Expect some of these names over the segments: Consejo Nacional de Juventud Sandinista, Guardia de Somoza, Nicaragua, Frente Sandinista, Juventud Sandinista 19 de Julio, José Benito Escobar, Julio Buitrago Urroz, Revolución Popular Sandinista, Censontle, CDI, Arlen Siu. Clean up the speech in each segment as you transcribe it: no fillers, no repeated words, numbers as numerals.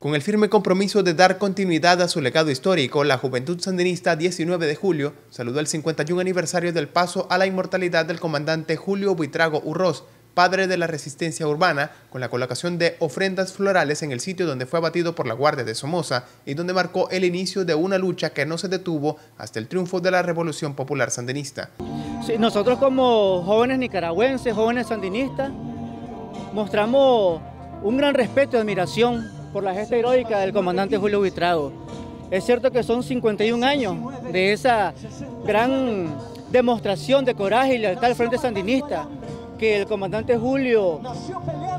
Con el firme compromiso de dar continuidad a su legado histórico, la Juventud Sandinista 19 de Julio saludó el 51 aniversario del paso a la inmortalidad del comandante Julio Buitrago Urroz, padre de la resistencia urbana, con la colocación de ofrendas florales en el sitio donde fue abatido por la Guardia de Somoza y donde marcó el inicio de una lucha que no se detuvo hasta el triunfo de la Revolución Popular Sandinista. Sí, nosotros como jóvenes nicaragüenses, jóvenes sandinistas, mostramos un gran respeto y admiración por la gesta heroica del comandante Julio Buitrago. Es cierto que son 51 años de esa gran demostración de coraje y lealtad al Frente Sandinista, que el comandante Julio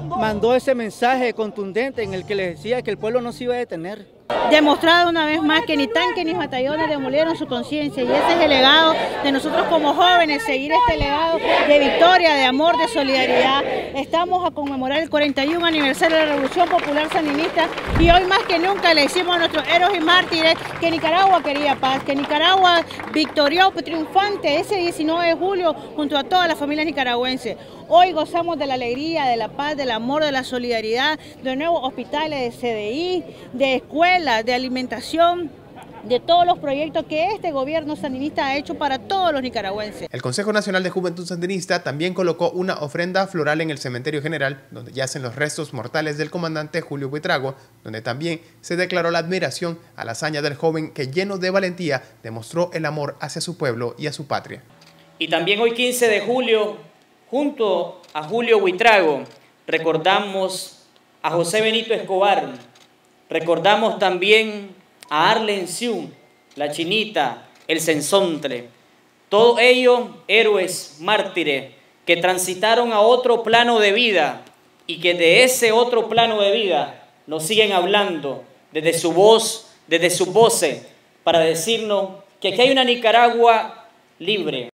mandó ese mensaje contundente en el que les decía que el pueblo no se iba a detener. Demostrado una vez más que ni tanques ni batallones demolieron su conciencia, y ese es el legado de nosotros como jóvenes, seguir este legado de victoria, de amor, de solidaridad. Estamos a conmemorar el 41 aniversario de la Revolución Popular Sandinista y hoy más que nunca le decimos a nuestros héroes y mártires que Nicaragua quería paz, que Nicaragua victorió, triunfante ese 19 de julio junto a todas las familias nicaragüenses. Hoy gozamos de la alegría, de la paz, del amor, de la solidaridad, de nuevos hospitales, de CDI, de escuelas, de alimentación, de todos los proyectos que este gobierno sandinista ha hecho para todos los nicaragüenses. El Consejo Nacional de Juventud Sandinista también colocó una ofrenda floral en el Cementerio General, donde yacen los restos mortales del comandante Julio Buitrago, donde también se declaró la admiración a la hazaña del joven que, lleno de valentía, demostró el amor hacia su pueblo y a su patria. Y también hoy 15 de julio, junto a Julio Buitrago, recordamos a José Benito Escobar, recordamos también a Arlen Siu, la Chinita, el Censontle, todos ellos héroes mártires que transitaron a otro plano de vida y que de ese otro plano de vida nos siguen hablando desde su voz, desde sus voces, para decirnos que aquí hay una Nicaragua libre,